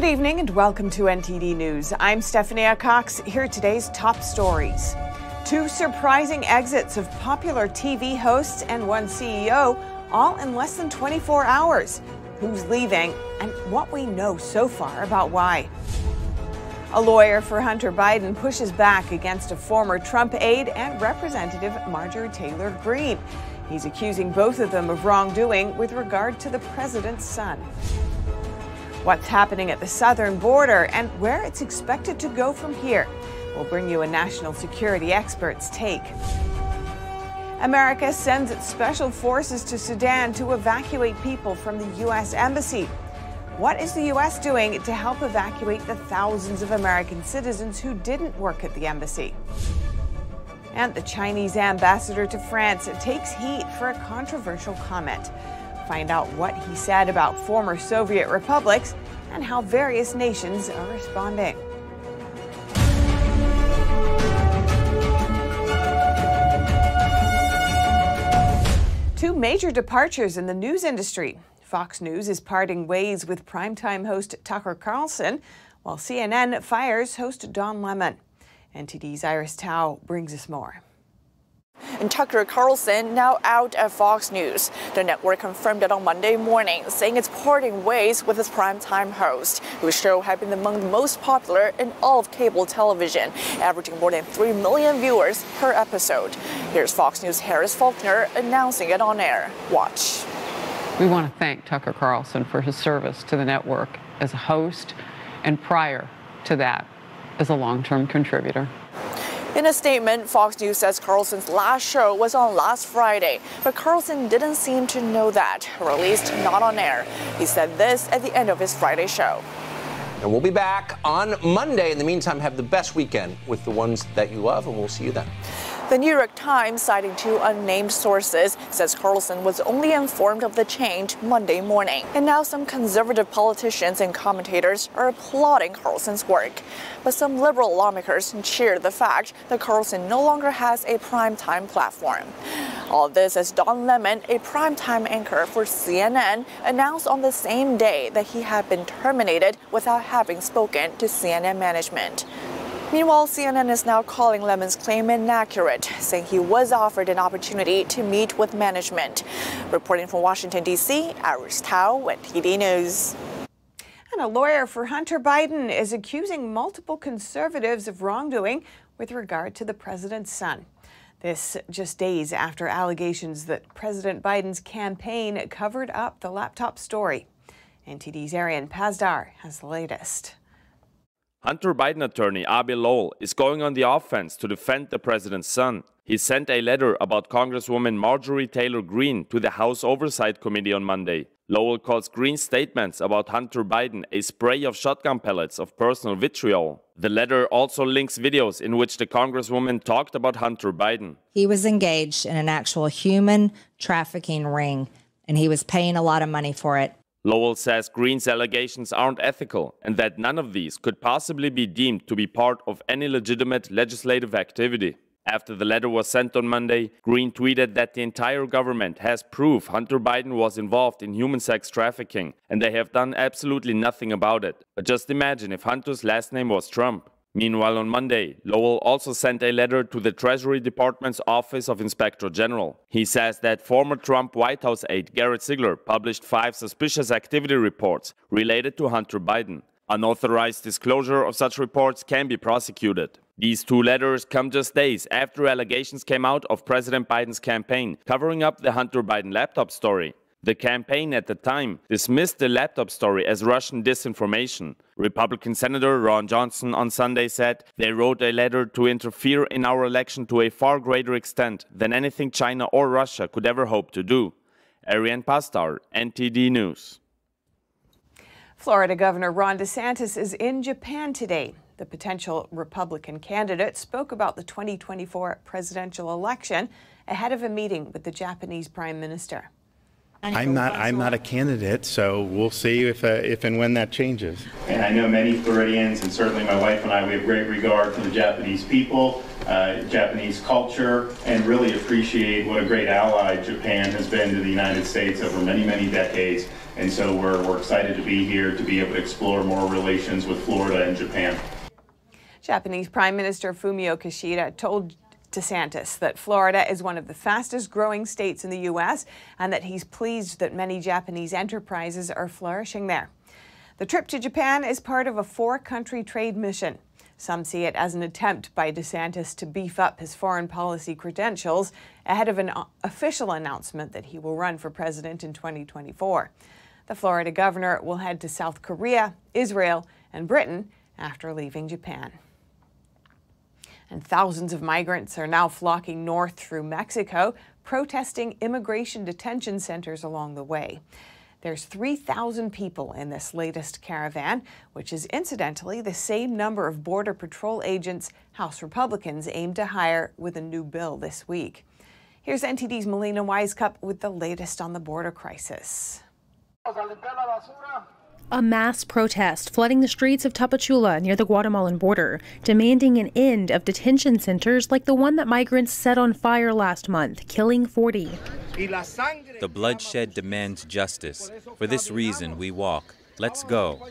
Good evening and welcome to NTD News. I'm Stephania Cox. Here are today's top stories. Two surprising exits of popular TV hosts and one CEO, all in less than 24 hours. Who's leaving and what we know so far about why. A lawyer for Hunter Biden pushes back against a former Trump aide and Representative Marjorie Taylor Greene. He's accusing both of them of wrongdoing with regard to the president's son. What's happening at the southern border and where it's expected to go from here. We'll bring you a national security expert's take. America sends its special forces to Sudan to evacuate people from the U.S. embassy. What is the U.S. doing to help evacuate the thousands of American citizens who didn't work at the embassy? And the Chinese ambassador to France takes heat for a controversial comment. Find out what he said about former Soviet republics and how various nations are responding. Two major departures in the news industry. Fox News is parting ways with primetime host Tucker Carlson, while CNN fires host Don Lemon. NTD's Iris Tao brings us more. And Tucker Carlson now out at Fox News. The network confirmed it on Monday morning, saying it's parting ways with its primetime host, whose show had been among the most popular in all of cable television, averaging more than 3 million viewers per episode. Here's Fox News' Harris Faulkner announcing it on air. Watch. We want to thank Tucker Carlson for his service to the network as a host and prior to that as a long-term contributor. In a statement, Fox News says Carlson's last show was on last Friday, but Carlson didn't seem to know that, or at least not on air. He said this at the end of his Friday show. And we'll be back on Monday. In the meantime, have the best weekend with the ones that you love, and we'll see you then. The New York Times, citing two unnamed sources, says Carlson was only informed of the change Monday morning. And now some conservative politicians and commentators are applauding Carlson's work. But some liberal lawmakers cheer the fact that Carlson no longer has a primetime platform. All this as Don Lemon, a primetime anchor for CNN, announced on the same day that he had been terminated without having spoken to CNN management. Meanwhile, CNN is now calling Lemon's claim inaccurate, saying he was offered an opportunity to meet with management. Reporting from Washington, D.C., Iris Tao, NTD News. And a lawyer for Hunter Biden is accusing multiple conservatives of wrongdoing with regard to the president's son. This just days after allegations that President Biden's campaign covered up the laptop story. NTD's Arian Pazdar has the latest. Hunter Biden attorney Abbe Lowell is going on the offense to defend the president's son. He sent a letter about Congresswoman Marjorie Taylor Greene to the House Oversight Committee on Monday. Lowell calls Greene's statements about Hunter Biden a spray of shotgun pellets of personal vitriol. The letter also links videos in which the Congresswoman talked about Hunter Biden. He was engaged in an actual human trafficking ring, and he was paying a lot of money for it. Lowell says Greene's allegations aren't ethical and that none of these could possibly be deemed to be part of any legitimate legislative activity. After the letter was sent on Monday, Greene tweeted that the entire government has proof Hunter Biden was involved in human sex trafficking and they have done absolutely nothing about it. But just imagine if Hunter's last name was Trump. Meanwhile, on Monday, Lowell also sent a letter to the Treasury Department's Office of Inspector General. He says that former Trump White House aide Garrett Ziegler published 5 suspicious activity reports related to Hunter Biden. Unauthorized disclosure of such reports can be prosecuted. These two letters come just days after allegations came out of President Biden's campaign covering up the Hunter Biden laptop story. The campaign at the time dismissed the laptop story as Russian disinformation. Republican Senator Ron Johnson on Sunday said they wrote a letter to interfere in our election to a far greater extent than anything China or Russia could ever hope to do. Arian Pastar, NTD News. Florida Governor Ron DeSantis is in Japan today. The potential Republican candidate spoke about the 2024 presidential election ahead of a meeting with the Japanese Prime Minister. I'm not a candidate, so we'll see if and when that changes. And I know many Floridians, and certainly my wife and I, we have great regard for the Japanese people, Japanese culture, and really appreciate what a great ally Japan has been to the United States over many, many decades. And so we're excited to be here to be able to explore more relations with Florida and Japan. Japanese Prime Minister Fumio Kishida told DeSantis that Florida is one of the fastest growing states in the U.S. and that he's pleased that many Japanese enterprises are flourishing there. The trip to Japan is part of a four-country trade mission. Some see it as an attempt by DeSantis to beef up his foreign policy credentials ahead of an official announcement that he will run for president in 2024. The Florida governor will head to South Korea, Israel, and Britain after leaving Japan. And thousands of migrants are now flocking north through Mexico, protesting immigration detention centers along the way. There's 3,000 people in this latest caravan, which is incidentally the same number of Border Patrol agents House Republicans aim to hire with a new bill this week. Here's NTD's Melina Weisskopf with the latest on the border crisis. A mass protest flooding the streets of Tapachula near the Guatemalan border, demanding an end of detention centers like the one that migrants set on fire last month, killing 40. The bloodshed demands justice. For this reason, we walk. Let's go.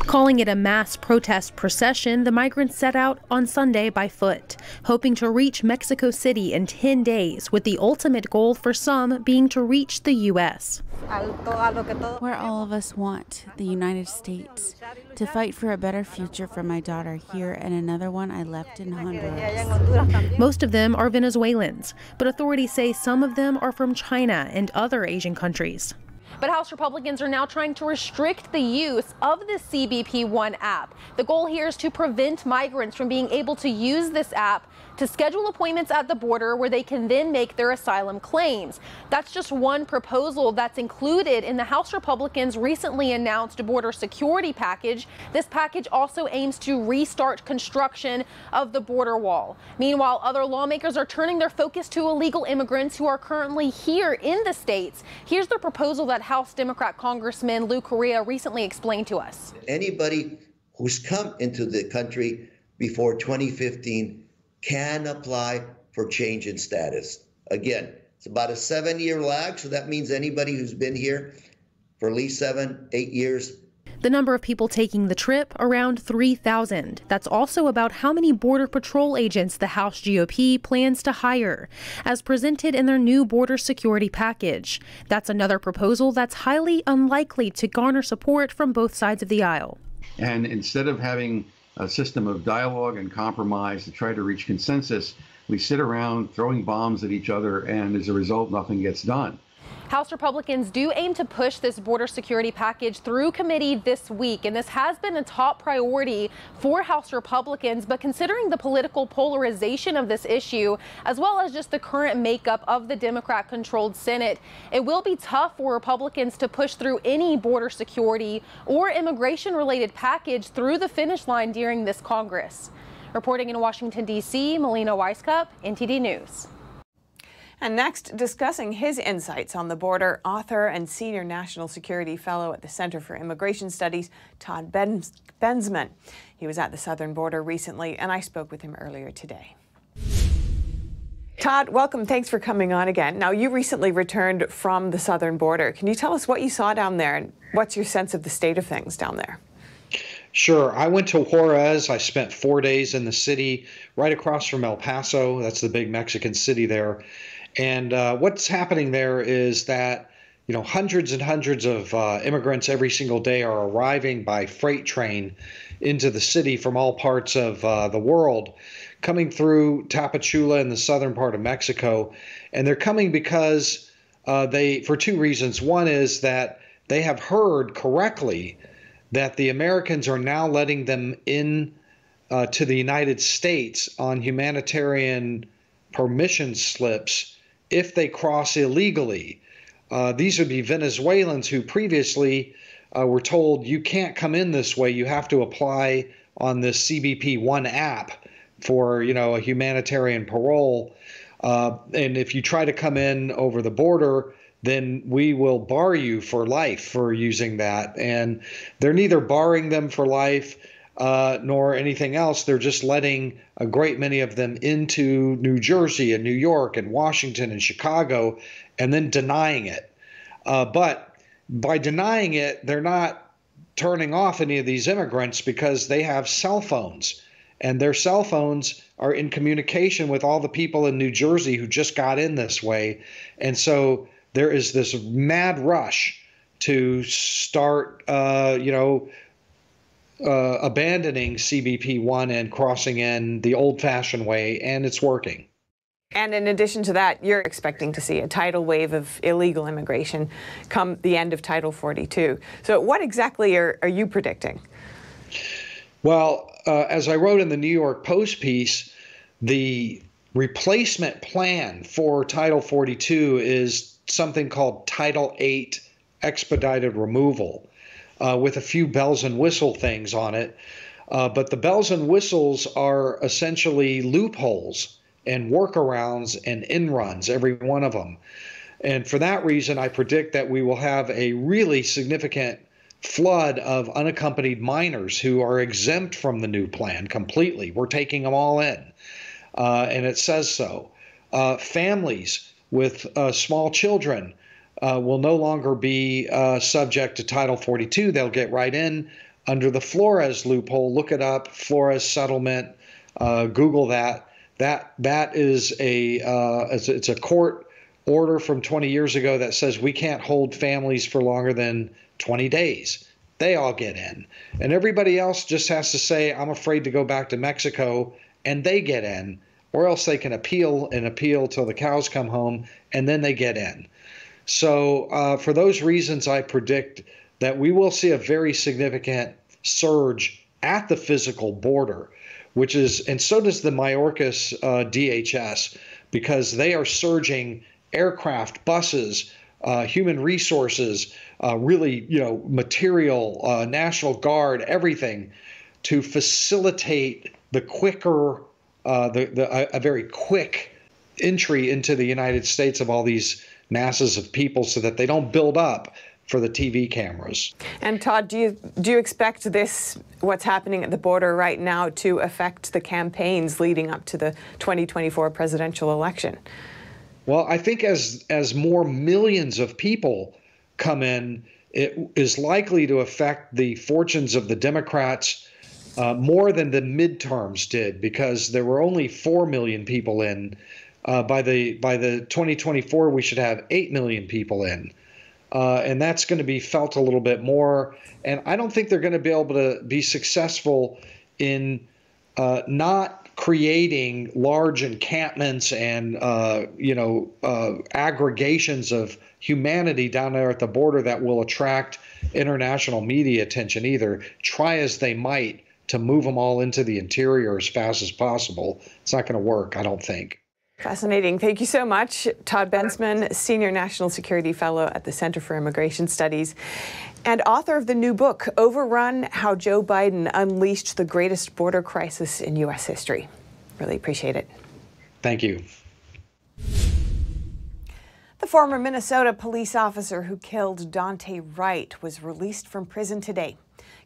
Calling it a mass protest procession, the migrants set out on Sunday by foot, hoping to reach Mexico City in 10 days, with the ultimate goal for some being to reach the U.S. Where all of us want, the United States, to fight for a better future for my daughter here and another one I left in Honduras. Most of them are Venezuelans, but authorities say some of them are from China and other Asian countries. But House Republicans are now trying to restrict the use of the CBP One app. The goal here is to prevent migrants from being able to use this app to schedule appointments at the border where they can then make their asylum claims. That's just one proposal that's included in the House Republicans' recently announced border security package. This package also aims to restart construction of the border wall. Meanwhile, other lawmakers are turning their focus to illegal immigrants who are currently here in the states. Here's the proposal that House Democrat Congressman Lou Correa recently explained to us. Anybody who's come into the country before 2015 can apply for change in status. Again, it's about a 7-year lag, so that means anybody who's been here for at least 7-8 years. The number of people taking the trip, around 3,000. That's also about how many Border Patrol agents the House GOP plans to hire, as presented in their new border security package. That's another proposal that's highly unlikely to garner support from both sides of the aisle. And instead of having a system of dialogue and compromise to try to reach consensus, we sit around throwing bombs at each other, and as a result, nothing gets done. House Republicans do aim to push this border security package through committee this week, and this has been a top priority for House Republicans. But considering the political polarization of this issue, as well as just the current makeup of the Democrat-controlled Senate, it will be tough for Republicans to push through any border security or immigration-related package through the finish line during this Congress. Reporting in Washington, D.C., Melina Weisskopf, NTD News. And next, discussing his insights on the border, author and senior national security fellow at the Center for Immigration Studies, Todd Bensman. He was at the southern border recently, and I spoke with him earlier today. Todd, welcome. Thanks for coming on again. Now, you recently returned from the southern border. Can you tell us what you saw down there, and what's your sense of the state of things down there? Sure. I went to Juarez. I spent 4 days in the city right across from El Paso. That's the big Mexican city there. And what's happening there is that, you know, hundreds and hundreds of immigrants every single day are arriving by freight train into the city from all parts of the world, coming through Tapachula in the southern part of Mexico. And they're coming because for two reasons. One is that they have heard correctly that the Americans are now letting them in to the United States on humanitarian permission slips if they cross illegally. These would be Venezuelans who previously were told, you can't come in this way, you have to apply on the CBP One app for, you know, a humanitarian parole. And if you try to come in over the border, then we will bar you for life for using that. And they're neither barring them for life nor anything else. They're just letting a great many of them into New Jersey and New York and Washington and Chicago and then denying it. But by denying it, they're not turning off any of these immigrants because they have cell phones, and their cell phones are in communication with all the people in New Jersey who just got in this way. And so there is this mad rush to start, abandoning CBP1 and crossing in the old-fashioned way, and it's working. And in addition to that, you're expecting to see a tidal wave of illegal immigration come the end of Title 42. So what exactly are you predicting? Well, as I wrote in the New York Post piece, the replacement plan for Title 42 is something called Title 8 expedited removal, with a few bells and whistle things on it. But the bells and whistles are essentially loopholes and workarounds and in runs, every one of them. And for that reason, I predict that we will have a really significant flood of unaccompanied minors who are exempt from the new plan completely. We're taking them all in, and it says so. Families with small children will no longer be subject to Title 42. They'll get right in under the Flores loophole. Look it up, Flores settlement, Google that. That is a it's a court order from 20 years ago that says we can't hold families for longer than 20 days. They all get in, and everybody else just has to say, I'm afraid to go back to Mexico, and they get in, or else they can appeal and appeal till the cows come home, and then they get in. So for those reasons, I predict that we will see a very significant surge at the physical border, which is, and so does the Mayorkas DHS, because they are surging aircraft, buses, human resources, really, material, National Guard, everything, to facilitate the quicker, a very quick entry into the United States of all these masses of people, so that they don't build up for the TV cameras. And Todd, do you expect this, what's happening at the border right now, to affect the campaigns leading up to the 2024 presidential election? Well, I think as more millions of people come in, it is likely to affect the fortunes of the Democrats more than the midterms did, because there were only 4 million people in. By the 2024, we should have 8 million people in. And that's going to be felt a little bit more. And I don't think they're going to be able to be successful in not creating large encampments and, aggregations of humanity down there at the border that will attract international media attention either. Try as they might to move them all into the interior as fast as possible, it's not going to work, I don't think. Fascinating. Thank you so much, Todd Bensman, Senior National Security Fellow at the Center for Immigration Studies and author of the new book, Overrun: How Joe Biden Unleashed the Greatest Border Crisis in U.S. History. Really appreciate it. Thank you. The former Minnesota police officer who killed Dante Wright was released from prison today.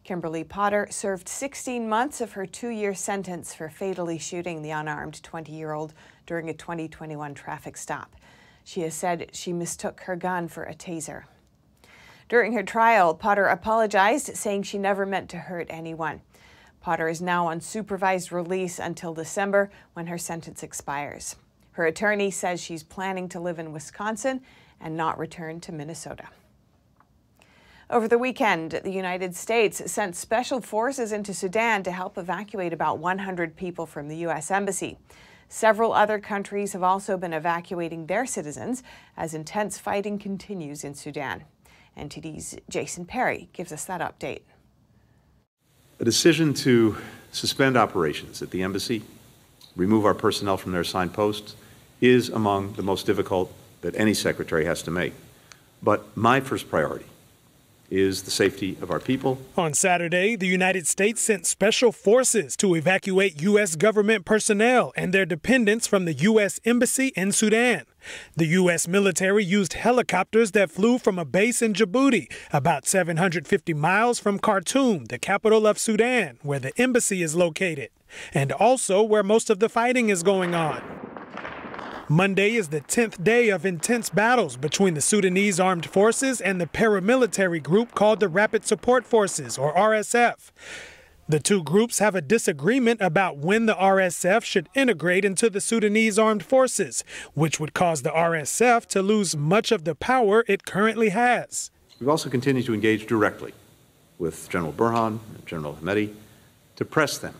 Kimberly Potter served 16 months of her 2-year sentence for fatally shooting the unarmed 20-year-old during a 2021 traffic stop. She has said she mistook her gun for a taser. During her trial, Potter apologized, saying she never meant to hurt anyone. Potter is now on supervised release until December, when her sentence expires. Her attorney says she's planning to live in Wisconsin and not return to Minnesota. Over the weekend, the United States sent special forces into Sudan to help evacuate about 100 people from the U.S. Embassy. Several other countries have also been evacuating their citizens as intense fighting continues in Sudan. NTD's Jason Perry gives us that update. A decision to suspend operations at the embassy, remove our personnel from their assigned posts, is among the most difficult that any secretary has to make. But my first priority is the safety of our people. On Saturday, the United States sent special forces to evacuate U.S. government personnel and their dependents from the U.S. Embassy in Sudan. The U.S. military used helicopters that flew from a base in Djibouti, about 750 miles from Khartoum, the capital of Sudan, where the embassy is located, and also where most of the fighting is going on. Monday is the 10th day of intense battles between the Sudanese Armed Forces and the paramilitary group called the Rapid Support Forces, or RSF. The two groups have a disagreement about when the RSF should integrate into the Sudanese Armed Forces, which would cause the RSF to lose much of the power it currently has. We've also continued to engage directly with General Burhan and General Hamedi to press them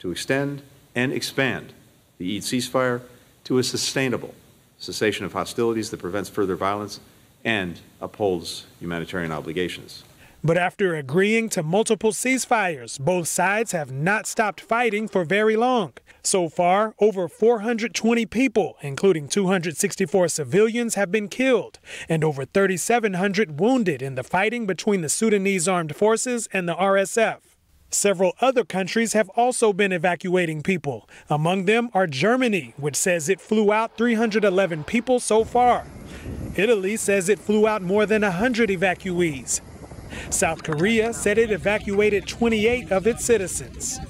to extend and expand the Eid ceasefire to a sustainable cessation of hostilities that prevents further violence and upholds humanitarian obligations. But after agreeing to multiple ceasefires, both sides have not stopped fighting for very long. So far, over 420 people, including 264 civilians, have been killed and over 3,700 wounded in the fighting between the Sudanese Armed Forces and the RSF. Several other countries have also been evacuating people. Among them are Germany, which says it flew out 311 people so far. Italy says it flew out more than 100 evacuees. South Korea said it evacuated 28 of its citizens.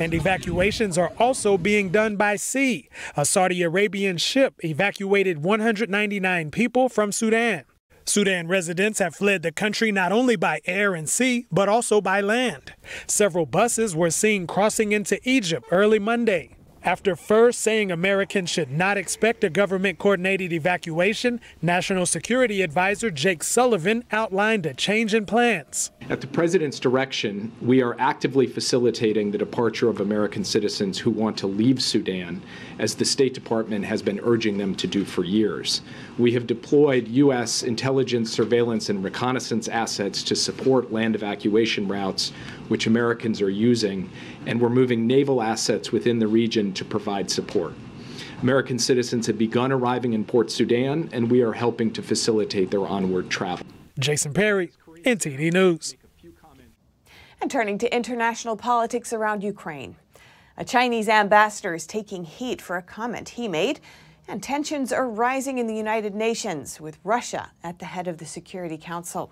And evacuations are also being done by sea. A Saudi Arabian ship evacuated 199 people from Sudan. Sudan residents have fled the country not only by air and sea, but also by land. Several buses were seen crossing into Egypt early Monday. After first saying Americans should not expect a government-coordinated evacuation, National Security Advisor Jake Sullivan outlined a change in plans. At the president's direction, we are actively facilitating the departure of American citizens who want to leave Sudan, as the State Department has been urging them to do for years. We have deployed U.S. intelligence, surveillance, and reconnaissance assets to support land evacuation routes, which Americans are using, and we're moving naval assets within the region to provide support. American citizens have begun arriving in Port Sudan, and we are helping to facilitate their onward travel. Jason Perry, NTD News. And turning to international politics around Ukraine. A Chinese ambassador is taking heat for a comment he made, and tensions are rising in the United Nations with Russia at the head of the Security Council.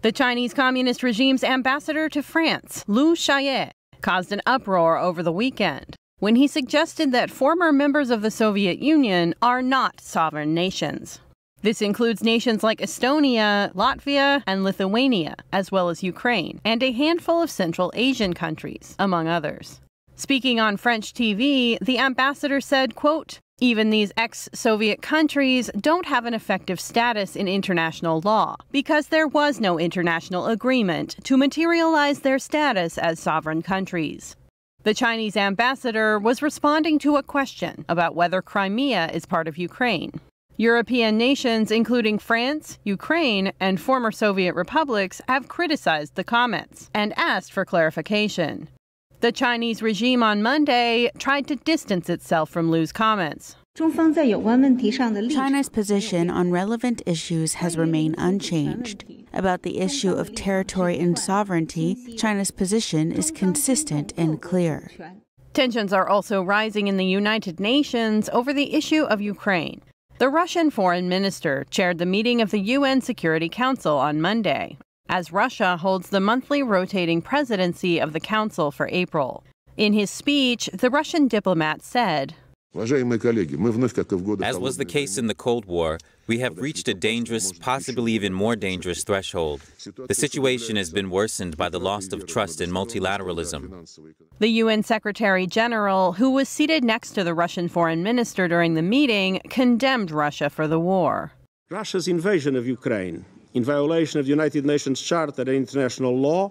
The Chinese Communist regime's ambassador to France, Lu Shaye, caused an uproar over the weekend when he suggested that former members of the Soviet Union are not sovereign nations. This includes nations like Estonia, Latvia, and Lithuania, as well as Ukraine, and a handful of Central Asian countries, among others. Speaking on French TV, the ambassador said, quote, "Even these ex-Soviet countries don't have an effective status in international law because there was no international agreement to materialize their status as sovereign countries." The Chinese ambassador was responding to a question about whether Crimea is part of Ukraine. European nations, including France, Ukraine, and former Soviet republics, have criticized the comments and asked for clarification. The Chinese regime on Monday tried to distance itself from Lu's comments. China's position on relevant issues has remained unchanged. About the issue of territory and sovereignty, China's position is consistent and clear. Tensions are also rising in the United Nations over the issue of Ukraine. The Russian foreign minister chaired the meeting of the UN Security Council on Monday, as Russia holds the monthly rotating presidency of the Council for April. In his speech, the Russian diplomat said, "As was the case in the Cold War, we have reached a dangerous, possibly even more dangerous threshold. The situation has been worsened by the loss of trust in multilateralism." The UN Secretary General, who was seated next to the Russian foreign minister during the meeting, condemned Russia for the war. Russia's invasion of Ukraine, in violation of the United Nations Charter and international law,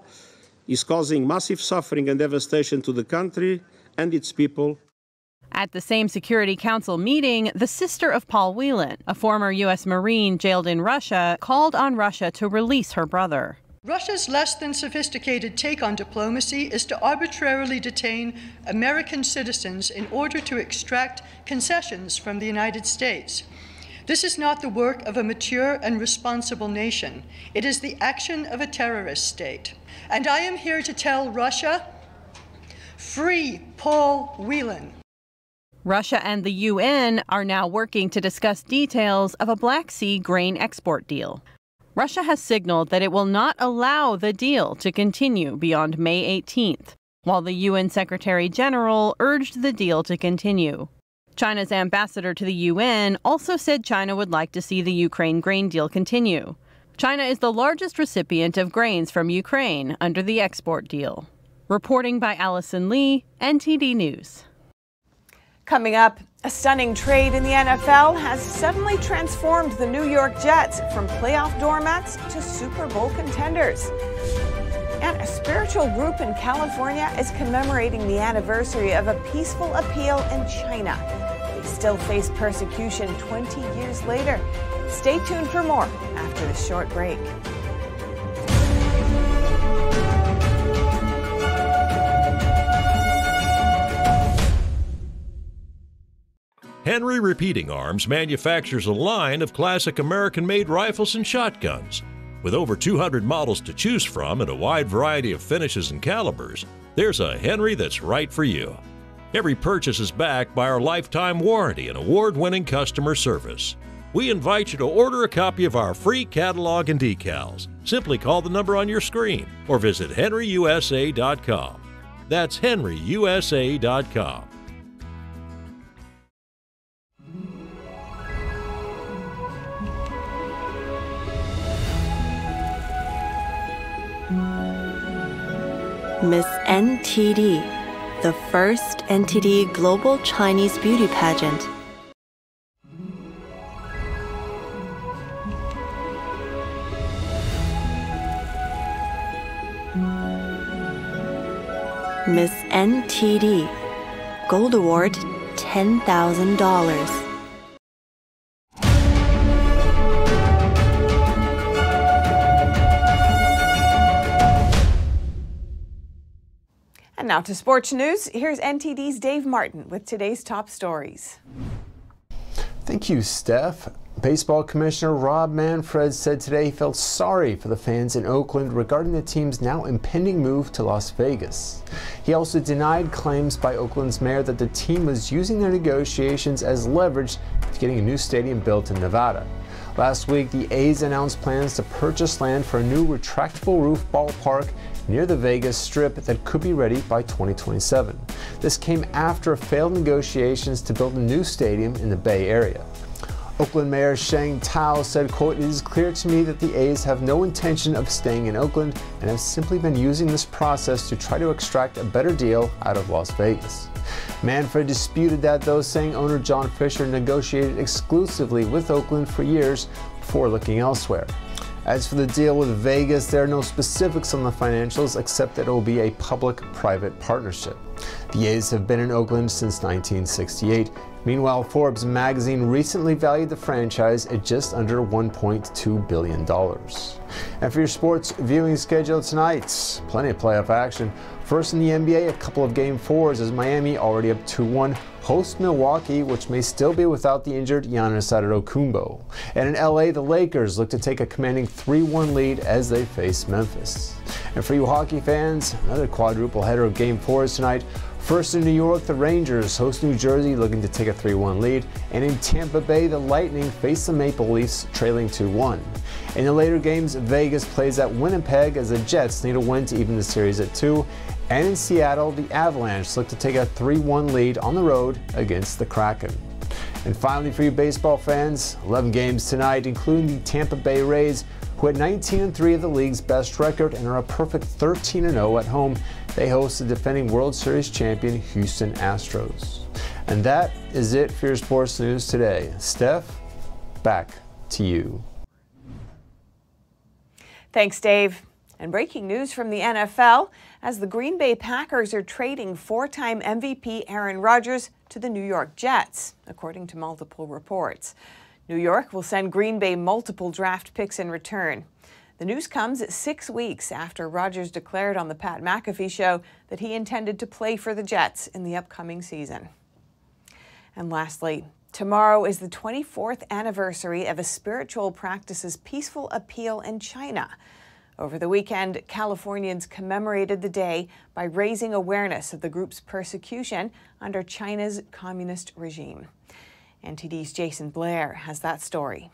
is causing massive suffering and devastation to the country and its people. At the same Security Council meeting, the sister of Paul Whelan, a former U.S. Marine jailed in Russia, called on Russia to release her brother. Russia's less than sophisticated take on diplomacy is to arbitrarily detain American citizens in order to extract concessions from the United States. This is not the work of a mature and responsible nation. It is the action of a terrorist state. And I am here to tell Russia, free Paul Whelan. Russia and the UN are now working to discuss details of a Black Sea grain export deal. Russia has signaled that it will not allow the deal to continue beyond May 18th, while the UN Secretary General urged the deal to continue. China's ambassador to the UN also said China would like to see the Ukraine grain deal continue. China is the largest recipient of grains from Ukraine under the export deal. Reporting by Allison Lee, NTD News. Coming up, a stunning trade in the NFL has suddenly transformed the New York Jets from playoff doormats to Super Bowl contenders. And a spiritual group in California is commemorating the anniversary of a peaceful appeal in China. They still face persecution 20 years later. Stay tuned for more after this short break. Henry Repeating Arms manufactures a line of classic American-made rifles and shotguns. With over 200 models to choose from and a wide variety of finishes and calibers, there's a Henry that's right for you. Every purchase is backed by our lifetime warranty and award-winning customer service. We invite you to order a copy of our free catalog and decals. Simply call the number on your screen or visit henryusa.com. That's henryusa.com. Miss NTD, the first NTD Global Chinese Beauty Pageant. Miss NTD, Gold Award, $10,000. Now to sports news. Here's NTD's Dave Martin with today's top stories. Thank you, Steph. Baseball Commissioner Rob Manfred said today he felt sorry for the fans in Oakland regarding the team's now impending move to Las Vegas. He also denied claims by Oakland's mayor that the team was using their negotiations as leverage to getting a new stadium built in Nevada. Last week, the A's announced plans to purchase land for a new retractable roof ballpark near the Vegas Strip that could be ready by 2027. This came after failed negotiations to build a new stadium in the Bay Area. Oakland Mayor Sheng Tao said, quote, "It is clear to me that the A's have no intention of staying in Oakland and have simply been using this process to try to extract a better deal out of Las Vegas." Manfred disputed that, though, saying owner John Fisher negotiated exclusively with Oakland for years before looking elsewhere. As for the deal with Vegas, there are no specifics on the financials except that it will be a public-private partnership. The A's have been in Oakland since 1968. Meanwhile, Forbes magazine recently valued the franchise at just under $1.2 billion. And for your sports viewing schedule tonight, plenty of playoff action. First in the NBA, a couple of game fours as Miami, already up 2-1, hosts Milwaukee, which may still be without the injured Giannis Antetokounmpo. And in LA, the Lakers look to take a commanding 3-1 lead as they face Memphis. And for you hockey fans, another quadruple header of game fours tonight. First in New York, the Rangers host New Jersey, looking to take a 3-1 lead. And in Tampa Bay, the Lightning face the Maple Leafs, trailing 2-1. In the later games, Vegas plays at Winnipeg as the Jets need a win to even the series at 2. And in Seattle, the Avalanche look to take a 3-1 lead on the road against the Kraken. And finally, for you baseball fans, 11 games tonight, including the Tampa Bay Rays, who had 19-3 of the league's best record and are a perfect 13-0 at home. They host the defending World Series champion Houston Astros. And that is it for your sports news today. Steph, back to you. Thanks, Dave. And breaking news from the NFL, as the Green Bay Packers are trading four-time MVP Aaron Rodgers to the New York Jets, according to multiple reports. New York will send Green Bay multiple draft picks in return. The news comes 6 weeks after Rodgers declared on the Pat McAfee show that he intended to play for the Jets in the upcoming season. And lastly, tomorrow is the 24th anniversary of a spiritual practice's peaceful appeal in China. Over the weekend, Californians commemorated the day by raising awareness of the group's persecution under China's communist regime. NTD's Jason Blair has that story.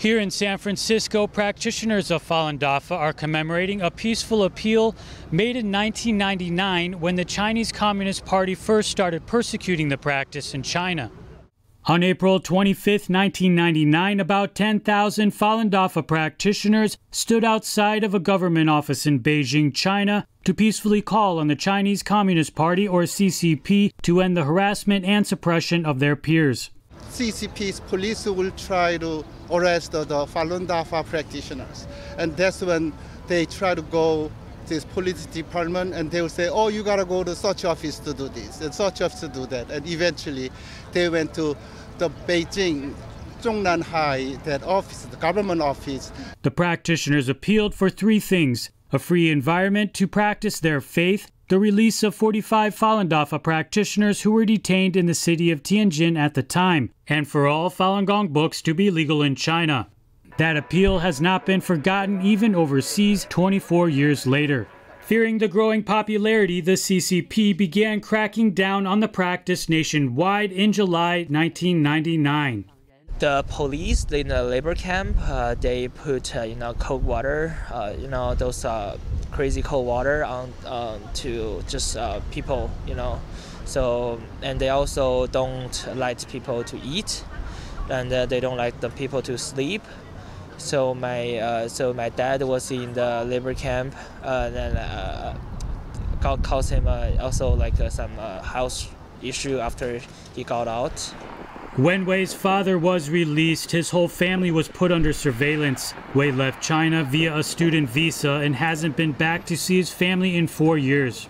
Here in San Francisco, practitioners of Falun Dafa are commemorating a peaceful appeal made in 1999 when the Chinese Communist Party first started persecuting the practice in China. On April 25, 1999, about 10,000 Falun Dafa practitioners stood outside of a government office in Beijing, China, to peacefully call on the Chinese Communist Party, or CCP, to end the harassment and suppression of their peers. CCP's police will try to arrest the Falun Dafa practitioners, and that's when they try to go to this police department and they will say, oh, you gotta go to such office to do this and such office to do that, and eventually they went to the Beijing Zhongnan High, that office, the government office. The practitioners appealed for three things: a free environment to practice their faith, the release of 45 Falun Dafa practitioners who were detained in the city of Tianjin at the time, and for all Falun Gong books to be legal in China. That appeal has not been forgotten even overseas 24 years later. Fearing the growing popularity, the CCP began cracking down on the practice nationwide in July 1999. The police in the labor camp, they put cold water, those crazy cold water on to just people, So, and they also don't let people to eat, and they don't let the people to sleep. So my dad was in the labor camp, and God caused him also some health issue after he got out. When Wei's father was released, his whole family was put under surveillance. Wei left China via a student visa and hasn't been back to see his family in 4 years.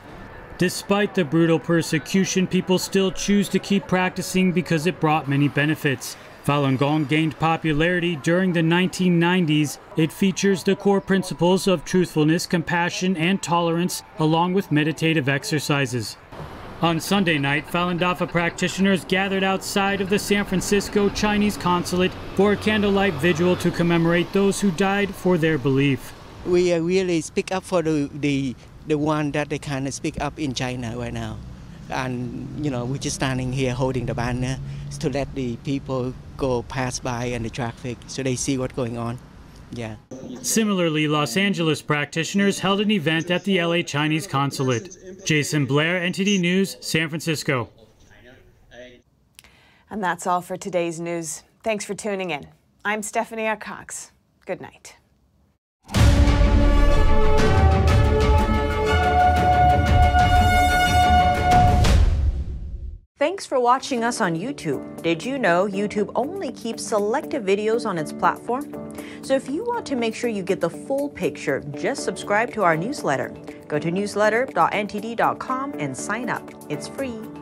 Despite the brutal persecution, people still choose to keep practicing because it brought many benefits. Falun Gong gained popularity during the 1990s. It features the core principles of truthfulness, compassion, and tolerance, along with meditative exercises. On Sunday night, Falun Dafa practitioners gathered outside of the San Francisco Chinese consulate for a candlelight vigil to commemorate those who died for their belief. We really speak up for the one that they can't speak up in China right now. And, we're just standing here holding the banner to let the people go pass by and the traffic so they see what's going on. Yeah. Similarly, Los Angeles practitioners held an event at the LA Chinese consulate. Jason Blair, NTD News, San Francisco. And that's all for today's news. Thanks for tuning in. I'm Stephanie R. Cox. Good night. Thanks for watching us on YouTube. Did you know YouTube only keeps selective videos on its platform? So if you want to make sure you get the full picture, just subscribe to our newsletter. Go to newsletter.ntd.com and sign up. It's free.